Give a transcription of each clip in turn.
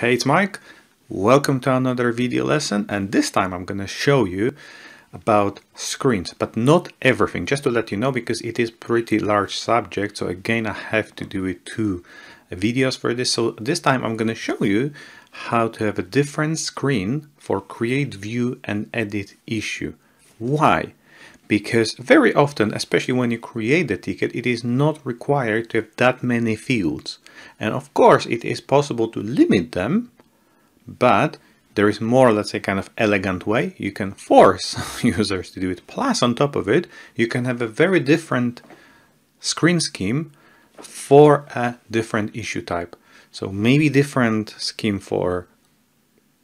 Hey, it's Mike. Welcome to another video lesson, and this time I'm going to show you about screens, but not everything, just to let you know, because it is pretty large subject. So again, I have to do two videos for this. So this time I'm going to show you how to have a different screen for create, view and edit issue. Why? Because very often, especially when you create the ticket, it is not required to have that many fields. And of course, it is possible to limit them, but there is more, let's say, kind of elegant way. You can force users to do it. Plus, on top of it, you can have a very different screen scheme for a different issue type. So maybe different scheme for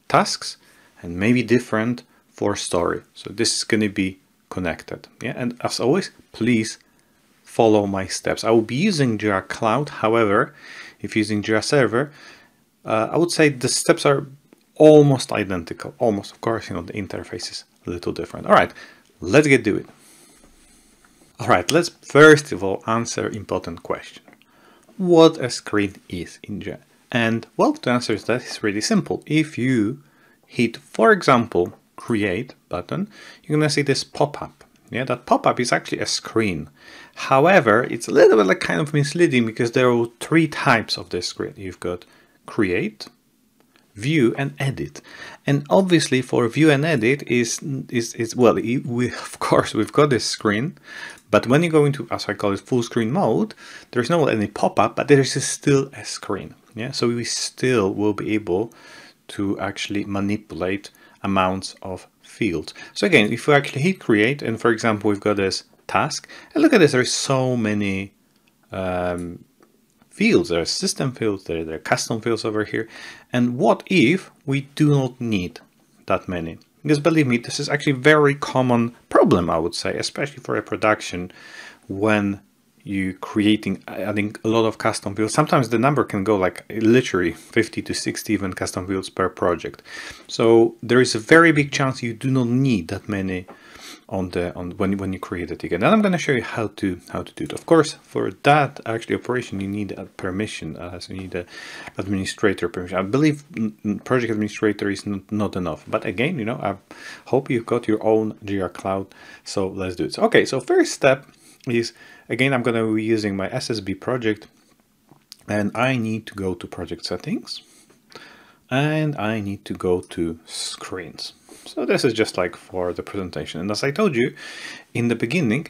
tasks and maybe different for story. So this is going to be connected. Yeah, and as always, please follow my steps. I will be using Jira Cloud. However, if using Jira Server, I would say the steps are almost identical. Almost, of course, you know, the interface is a little different. All right, let's get to it. All right, let's first of all answer important question. What a screen is in Jira? And well, to answer that is really simple. If you hit, for example, create button, you're going to see this pop-up. Yeah, that pop-up is actually a screen. However, it's a little bit like kind of misleading because there are three types of this screen. You've got create, view and edit. And obviously for view and edit we've got this screen, but when you go into, as I call it, full screen mode, there's not any pop-up, but there is still a screen. Yeah, so we still will be able to actually manipulate amounts of fields. So again, if we actually hit create, and for example, we've got this task, and look at this, there's so many fields. There are system fields, there are custom fields over here. And what if we do not need that many? Because believe me, this is actually a very common problem, I would say, especially for a production when you creating, adding a lot of custom fields. Sometimes the number can go like literally 50 to 60 even custom fields per project. So there is a very big chance you do not need that many when you create a ticket. And I'm going to show you how to do it. Of course, for that actually operation, you need a permission. So you need an administrator permission. I believe project administrator is not enough. But again, you know, I hope you've got your own Jira Cloud. So let's do it. So, okay, so first step is, again, I'm going to be using my SSB project, and I need to go to project settings, and I need to go to screens. So this is just like for the presentation. And as I told you in the beginning,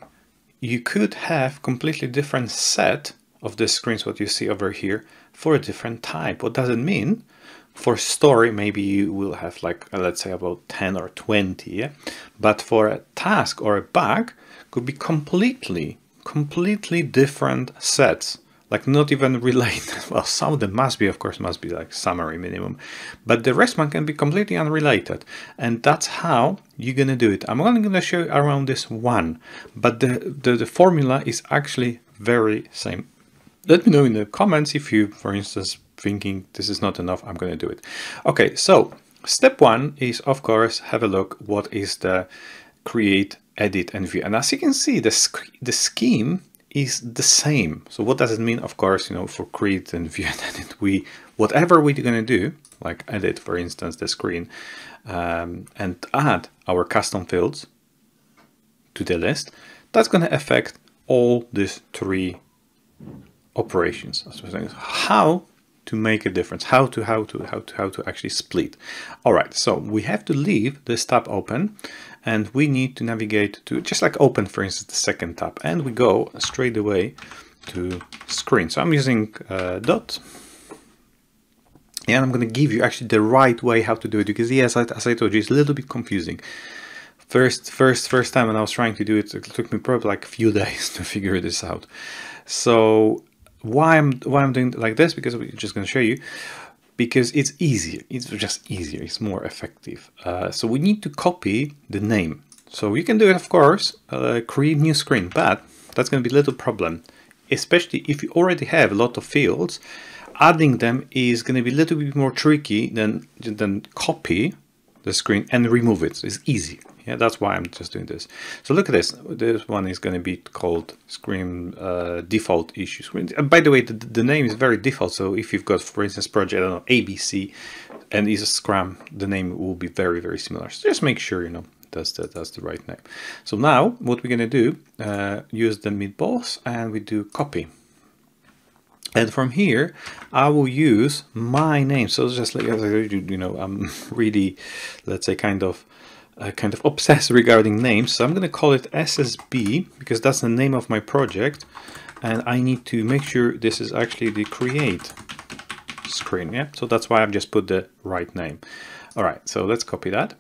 you could have completely different set of the screens, what you see over here, for a different type. What does it mean? For story, maybe you will have like, let's say about 10 or 20, yeah? But for a task or a bug, could be completely different sets, like not even related. Well, some of them must be, of course, must be like summary minimum, but the rest one can be completely unrelated. And that's how you're going to do it. I'm only going to show you around this one, but the formula is actually very same. Let me know in the comments if you, for instance, thinking this is not enough, I'm going to do it. Okay, so step one is, of course, have a look what is the create, edit and view. And as you can see, the scheme is the same. So what does it mean? Of course, you know, for create and view and edit, whatever we're going to do, like edit, for instance, the screen, and add our custom fields to the list, that's going to affect all these three operations. How to make a difference, how to actually split. All right, so we have to leave this tab open, and we need to navigate to, just like open, for instance, the second tab, and we go straight away to screen. So I'm using dot, and I'm going to give you actually the right way how to do it, because yes, as I told you, it's a little bit confusing. First time when I was trying to do it, it took me probably like a few days to figure this out. So why I'm doing like this, because we're just going to show you, because it's easier. It's just easier. It's more effective. So we need to copy the name. So you can do it, of course, create new screen, but that's going to be a little problem, especially if you already have a lot of fields. Adding them is going to be a little bit more tricky than copy the screen and remove it. So it's easy. Yeah, that's why I'm just doing this. So look at this. This one is going to be called Scream Default Issue Screen. By the way, the name is very default. So if you've got, for instance, project, I don't know, ABC, and is a Scrum, the name will be very, very similar. So just make sure, you know, that's the right name. So now what we're going to do, use the meatballs, and we do copy. And from here, I will use my name. So just like, you know, I'm really, let's say, kind of obsessed regarding names. So I'm going to call it SSB because that's the name of my project. And I need to make sure this is actually the create screen. Yeah. So that's why I've just put the right name. All right. So let's copy that.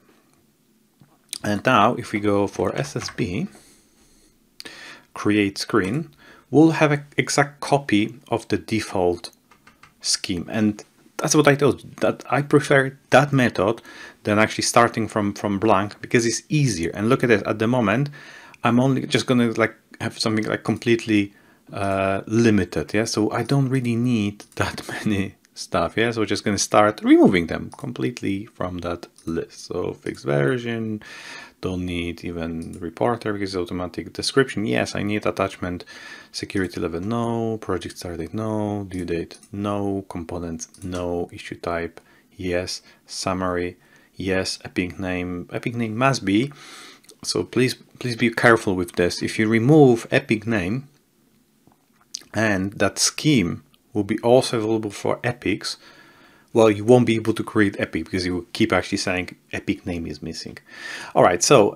And now if we go for SSB, create screen, we'll have an exact copy of the default scheme. And that's what I told you, that I prefer that method than actually starting from blank, because it's easier. And look at this, at the moment, I'm only just going to like have something like completely limited. Yeah. So I don't really need that many stuff. Yeah. So we're just going to start removing them completely from that list. So fixed version, don't need even reporter because automatic description. Yes, I need attachment, security level, no, project start date, no, due date, no, components, no, issue type, yes, summary, yes, epic name must be. So please be careful with this. If you remove epic name, and that scheme will be also available for epics, well, you won't be able to create epic because you will keep actually saying epic name is missing. All right, so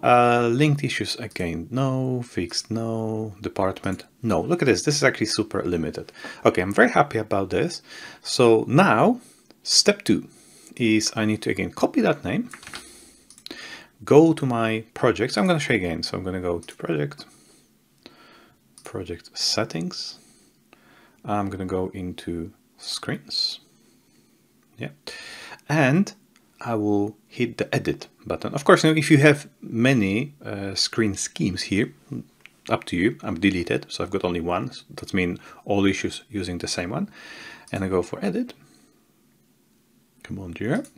linked issues again, no, fixed, no, department, no. Look at this, this is actually super limited. Okay, I'm very happy about this. So now, step two is I need to again copy that name, go to my projects. I'm gonna show you again. So I'm gonna go to project, project settings. I'm gonna go into screens. Yeah, and I will hit the edit button. Of course, you know, if you have many screen schemes here, up to you. I'm deleted, so I've got only one. So that means all issues using the same one. And I go for edit. Come on, Jira.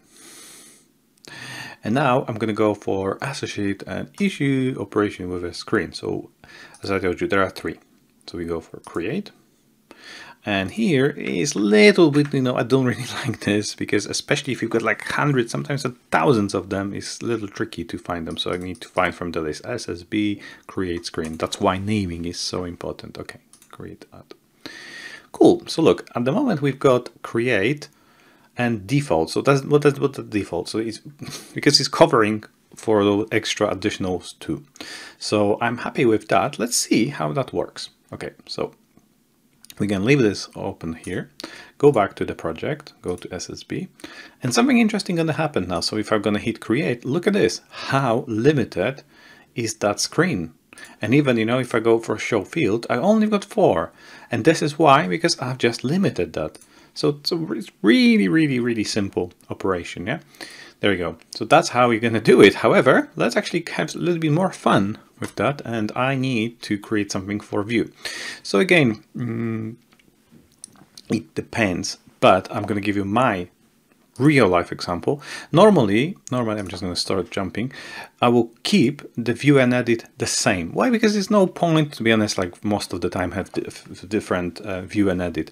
And now I'm going to go for associate an issue operation with a screen. So as I told you, there are three. So we go for create. And here is little bit, you know, I don't really like this because especially if you've got like hundreds, sometimes thousands of them, it's a little tricky to find them. So I need to find from the list SSB create screen. That's why naming is so important. Okay, create that. Cool. So look, at the moment we've got create and default. So that's what the default. So it's because it's covering for those extra additionals too. So I'm happy with that. Let's see how that works. Okay, so we can leave this open here, go back to the project, go to SSB, and something interesting going to happen now. So if I'm going to hit create, look at this, how limited is that screen? And even, you know, if I go for show field, I only got 4. And this is why, because I've just limited that. So it's really, really, really simple operation. Yeah, there we go. So that's how we're going to do it. However, let's actually have a little bit more fun with that. And I need to create something for view. So again, it depends, but I'm going to give you my real life example. Normally, I'm just going to start jumping. I will keep the view and edit the same. Why? Because there's no point, to be honest, like most of the time have different view and edit.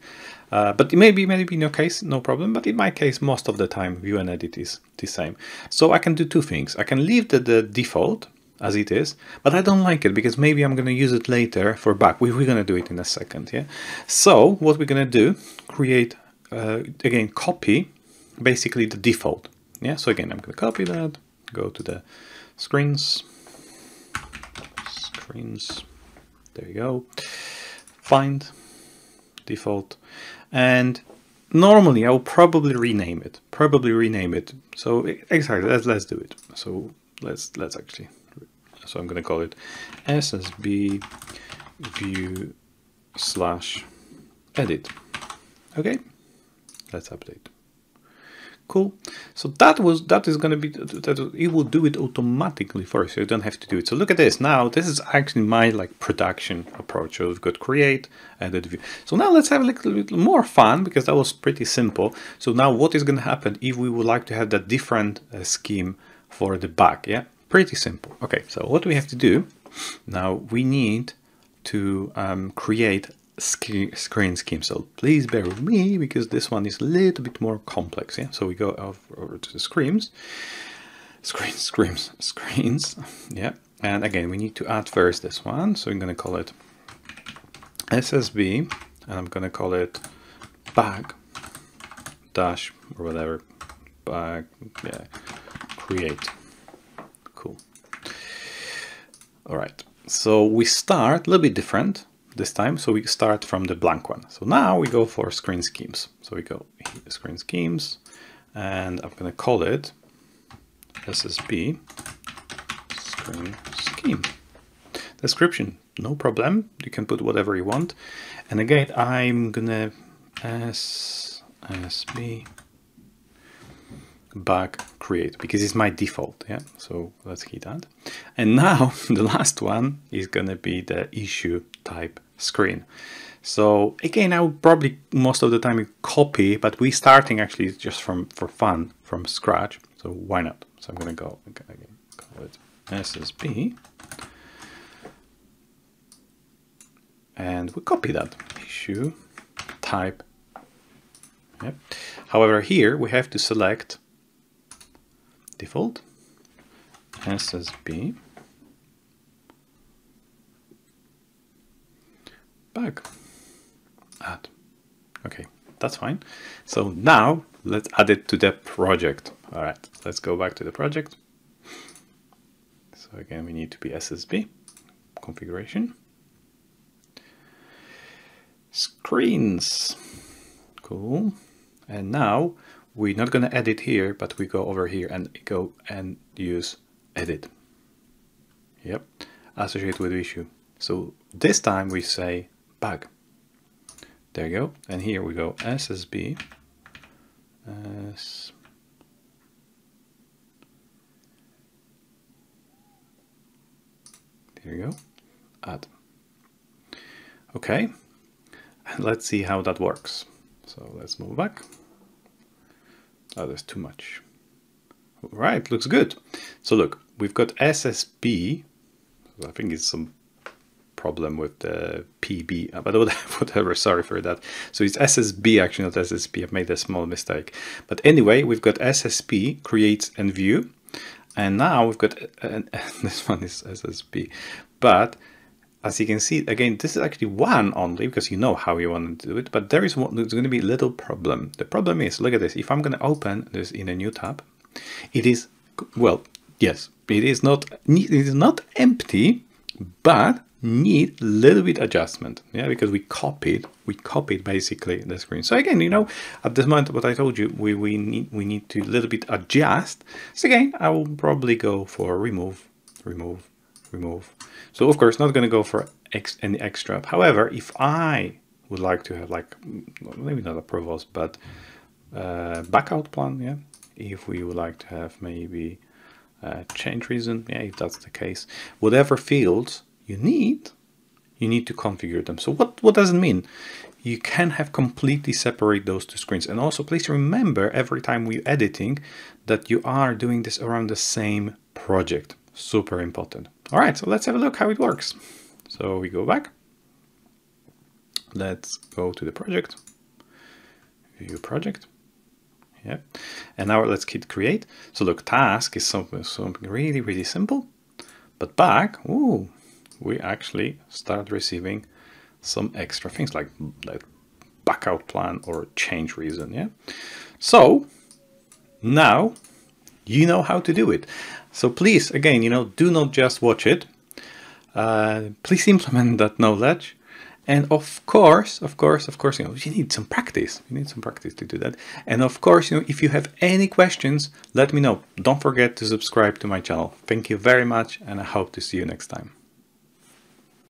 But it may be in your case, no problem. But in my case, most of the time, view and edit is the same. So I can do two things. I can leave the default as it is, but I don't like it because maybe I'm going to use it later for back. We're going to do it in a second. Yeah. So what we're going to do, create, again, copy basically the default. Yeah. So again, I'm going to copy that, go to the screens, there you go, find default. And normally I will probably rename it. So exactly, let's do it. So let's actually, so I'm going to call it SSB view / edit. Okay. Let's update. Cool. So it will do it automatically for you. So you don't have to do it. So look at this. Now this is actually my like production approach. So we've got create, edit, view. So now let's have a little bit more fun because that was pretty simple. So now what is going to happen if we would like to have that different scheme for the back? Yeah. Pretty simple. Okay, so what do we have to do? Now we need to create screen scheme. So please bear with me because this one is a little bit more complex. Yeah, so we go over to the screens. Yeah, and again, we need to add first this one. So I'm going to call it SSB, and I'm going to call it bag dash or whatever bag. Yeah, create. Cool. All right. So we start a little bit different this time. So we start from the blank one. So now we go for screen schemes. So we go screen schemes, and I'm going to call it SSB screen scheme. Description, no problem. You can put whatever you want. And again, I'm going to SSB bug create because it's my default. Yeah, so let's hit that. And now the last one is going to be the issue type screen. So again, I would probably most of the time copy, but we're starting actually just for fun from scratch. So why not? So I'm going to go again, call it SSB. And we copy that issue type. Yep. However, here we have to select default SSB bug add. Okay, that's fine. So now let's add it to the project. All right, let's go back to the project. So again, we need to be SSB configuration screens. Cool. And now we're not going to edit here, but we go over here and go and use edit. Yep. Associate with issue. So this time we say bug. There you go. And here we go SSB as there you go. Add. Okay. And let's see how that works. So let's move back. Oh, there's too much. All right, looks good. So look, we've got SSB. I think it's some problem with the PB, but whatever, sorry for that. So it's SSB, actually not SSP. I've made a small mistake. But anyway, we've got SSP, create and view. And now we've got, this one is SSB. But as you can see, again, this is actually one only because you know how you want to do it, but there is one, there's going to be a little problem. The problem is, look at this. If I'm going to open this in a new tab, it is, well, yes, it is not empty, but need a little bit adjustment. Yeah, because we copied basically the screen. So again, you know, at this moment, what I told you, we need to a little bit adjust. So again, I will probably go for remove. So of course, not going to go for any extra. However, if I would like to have like, maybe not approvals, but backout plan, yeah. If we would like to have maybe change reason, yeah, if that's the case, whatever fields you need to configure them. So what does it mean? You can have completely separate those two screens. And also please remember every time we're editing that you are doing this around the same project. Super important. All right, so let's have a look how it works. So we go back. Let's go to the project, view project. Yeah. And now let's hit create. So look, task is something really, really simple, but back, ooh, we actually start receiving some extra things like that backout plan or change reason. Yeah. So now you know how to do it. So please, again, you know, do not just watch it. Please implement that knowledge. And of course, you know, you need some practice. You need some practice to do that. And of course, you know, if you have any questions, let me know. Don't forget to subscribe to my channel. Thank you very much, and I hope to see you next time.